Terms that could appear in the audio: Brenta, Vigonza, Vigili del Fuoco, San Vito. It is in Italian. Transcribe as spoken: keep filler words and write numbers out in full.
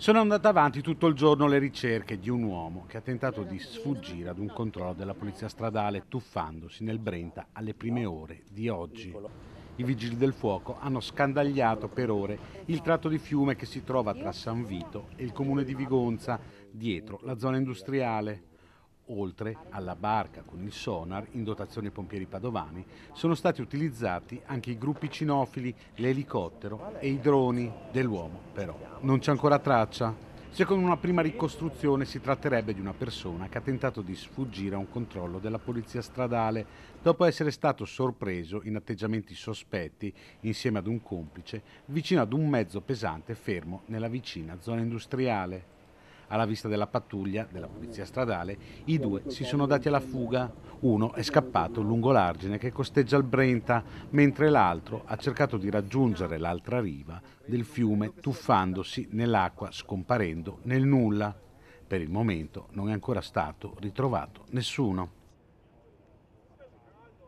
Sono andate avanti tutto il giorno le ricerche di un uomo che ha tentato di sfuggire ad un controllo della polizia stradale tuffandosi nel Brenta alle prime ore di oggi. I vigili del fuoco hanno scandagliato per ore il tratto di fiume che si trova tra San Vito e il comune di Vigonza, dietro la zona industriale. Oltre alla barca con il sonar, in dotazione ai pompieri padovani, sono stati utilizzati anche i gruppi cinofili, l'elicottero e i droni. Dell'uomo, però, non c'è ancora traccia. Secondo una prima ricostruzione si tratterebbe di una persona che ha tentato di sfuggire a un controllo della polizia stradale dopo essere stato sorpreso in atteggiamenti sospetti insieme ad un complice vicino ad un mezzo pesante fermo nella vicina zona industriale. Alla vista della pattuglia della polizia stradale, i due si sono dati alla fuga. Uno è scappato lungo l'argine che costeggia il Brenta, mentre l'altro ha cercato di raggiungere l'altra riva del fiume tuffandosi nell'acqua, scomparendo nel nulla. Per il momento non è ancora stato ritrovato nessuno.